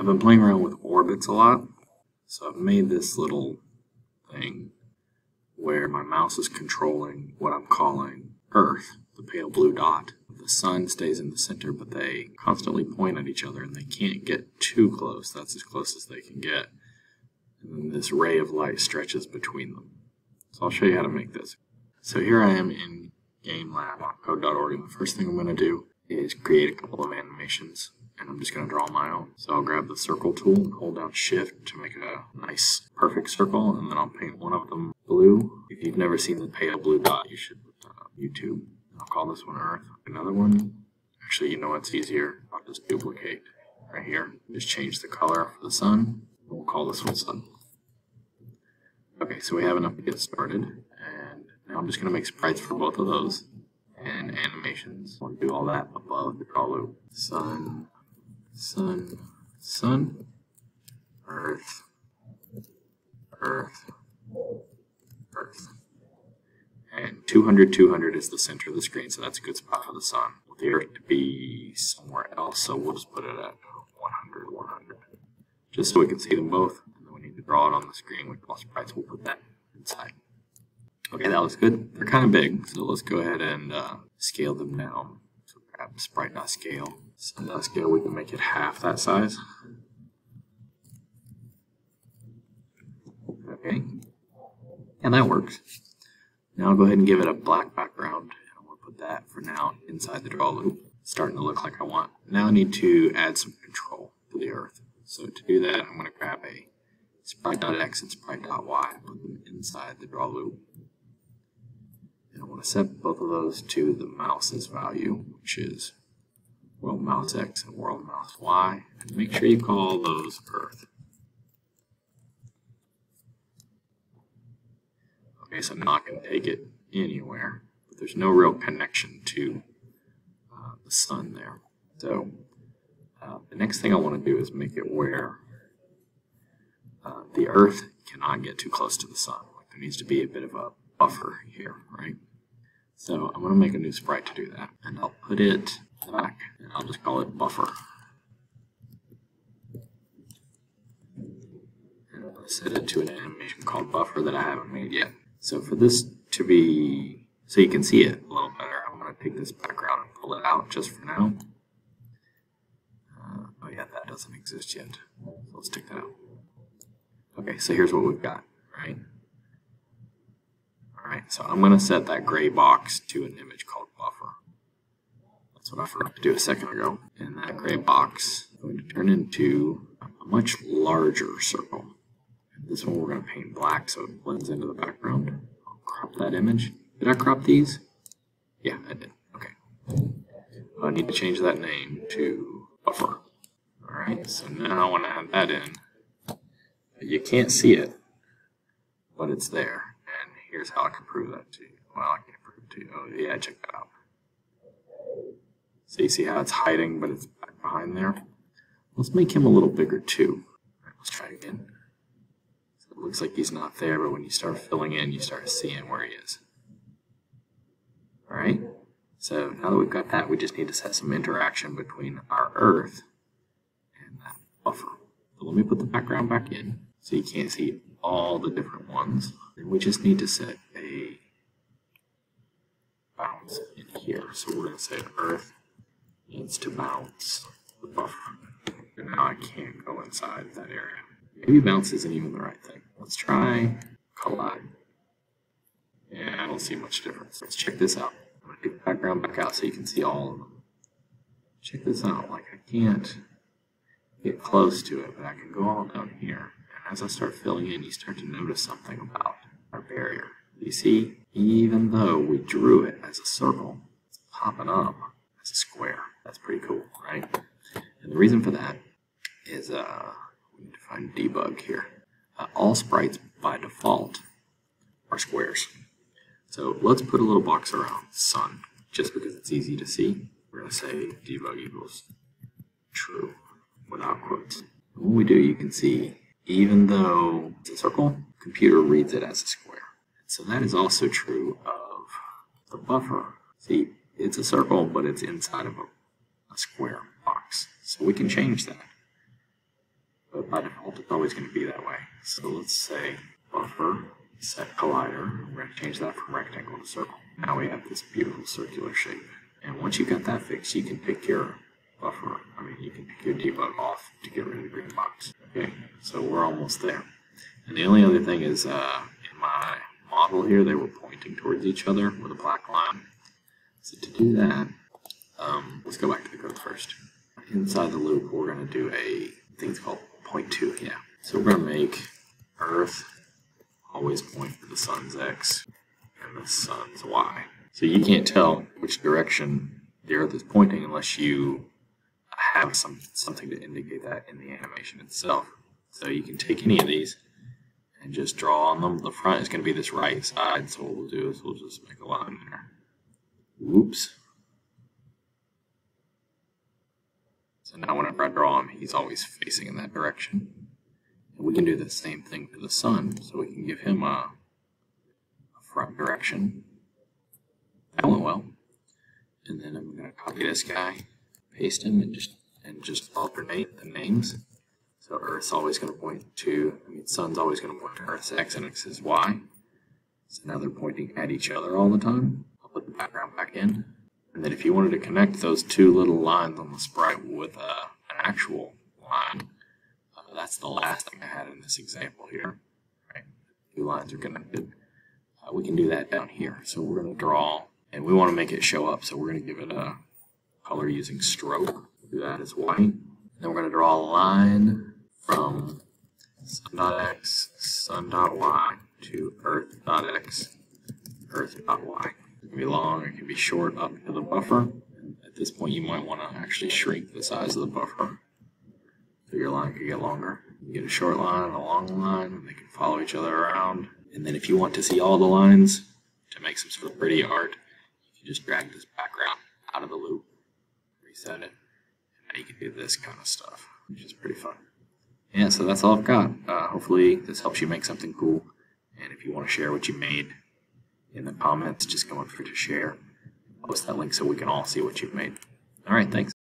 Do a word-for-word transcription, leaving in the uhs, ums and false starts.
I've been playing around with orbits a lot, so I've made this little thing where my mouse is controlling what I'm calling Earth, the pale blue dot. The sun stays in the center, but they constantly point at each other and they can't get too close. That's as close as they can get. And then this ray of light stretches between them. So I'll show you how to make this. So here I am in Game Lab on code dot org, and the first thing I'm going to do is create a couple of animations, and I'm just going to draw my own. So I'll grab the circle tool and hold down shift to make a nice perfect circle, and then I'll paint one of them blue. If you've never seen the pale blue dot, you should look up YouTube. I'll call this one Earth. Another one, actually, you know what's easier? I'll just duplicate right here. Just change the color for the sun. We'll call this one sun. Okay, so we have enough to get started, and now I'm just going to make sprites for both of those and animations. We'll do all that above the draw loop. Sun, sun, sun, Earth, Earth, Earth. And two hundred, two hundred is the center of the screen, so that's a good spot for the sun. With the Earth to be somewhere else, so we'll just put it at one hundred, one hundred. Just so we can see them both. And then we need to draw it on the screen with all sprites. We'll put that inside. Okay, that looks good. They're kind of big, so let's go ahead and uh, scale them down. So grab sprite.scale. Sprite.scale, we can make it half that size. Okay. And that works. Now I'll go ahead and give it a black background, and I'm going to put that for now inside the draw loop. It's starting to look like I want. Now I need to add some control to the Earth. So to do that, I'm going to grab a sprite.x and sprite.y and put them inside the draw loop. And I want to set both of those to the mouse's value, which is WorldMouseX and WorldMouseY. And make sure you call those Earth. Okay, so I'm not going to take it anywhere, but there's no real connection to uh, the sun there. So uh, the next thing I want to do is make it where uh, the Earth cannot get too close to the sun. Like, there needs to be a bit of a buffer here, right? So I'm going to make a new sprite to do that, and I'll put it back, and I'll just call it buffer. And I'll set it to an animation called buffer that I haven't made yet. So for this to be, so you can see it a little better, I'm going to take this background and pull it out just for now. Uh, oh yeah, that doesn't exist yet. So let's take that out. Okay, so here's what we've got, right? Alright, so I'm going to set that gray box to an image called buffer. That's what I forgot to do a second ago. And that gray box is going to turn into a much larger circle. This one we're going to paint black so it blends into the background. I'll crop that image. Did I crop these? Yeah, I did. Okay. I need to change that name to buffer. Alright, so now I want to add that in. You can't see it, but it's there. And here's how I can prove that to you. Well, I can prove it to you. Oh, yeah, check that out. So you see how it's hiding, but it's back behind there? Let's make him a little bigger too. Alright, let's try it again. Looks like he's not there, but when you start filling in, you start seeing where he is. Alright, so now that we've got that, we just need to set some interaction between our Earth and that buffer. So let me put the background back in so you can't see all the different ones. And we just need to set a bounce in here. So we're going to say Earth needs to bounce the buffer. And now I can't go inside that area. Maybe bounce isn't even the right thing. Let's try collide. Yeah, I don't see much difference. Let's check this out. I'm going to take the background back out so you can see all of them. Check this out. Like, I can't get close to it, but I can go all down here. And as I start filling in, you start to notice something about our barrier. You see, even though we drew it as a circle, it's popping up as a square. That's pretty cool, right? And the reason for that is, uh... to find debug here. Uh, all sprites by default are squares. So let's put a little box around sun just because it's easy to see. We're going to say debug equals true without quotes. And when we do, you can see even though it's a circle, computer reads it as a square. So that is also true of the buffer. See, it's a circle, but it's inside of a, a square box. So we can change that. default, it's always going to be that way. So let's say buffer set collider. We're going to change that from rectangle to circle. Now we have this beautiful circular shape. And once you got that fixed, you can pick your buffer. I mean, you can pick your debug off to get rid of the green box. Okay, so we're almost there. And the only other thing is, uh, in my model here, they were pointing towards each other with a black line. So to do that, um, let's go back to the code first. Inside the loop, we're going to do a thing called point to. Yeah. So we're going to make Earth always point to the sun's x and the sun's y. So you can't tell which direction the Earth is pointing unless you have some something to indicate that in the animation itself. So you can take any of these and just draw on them. The front is going to be this right side. So what we'll do is we'll just make a line there. Whoops. So now whenever I draw him, he's always facing in that direction. And we can do the same thing for the sun. So we can give him a, a front direction. That went well. And then I'm going to copy this guy, paste him, and just and just alternate the names. So Earth's always going to point to, I mean, sun's always going to point to Earth's x and x's y. So now they're pointing at each other all the time. I'll put the background back in. And then if you wanted to connect those two little lines on the sprite with uh, an actual line, uh, that's the last thing I had in this example here. Right? Two lines are connected. Uh, we can do that down here. So we're going to draw, and we want to make it show up. So we're going to give it a color using stroke. We'll do that as white. And then we're going to draw a line from sun.x, sun.y to earth.x, earth.y. It can be long, it can be short, up to the buffer. And at this point, you might want to actually shrink the size of the buffer so your line can get longer. You get a short line and a long line, and they can follow each other around. And then if you want to see all the lines to make some sort of pretty art, you can just drag this background out of the loop, reset it, and you can do this kind of stuff, which is pretty fun. Yeah, so that's all I've got. Uh, hopefully this helps you make something cool. And if you want to share what you made in the comments, just go up for to share. Post that link so we can all see what you've made. All right, thanks.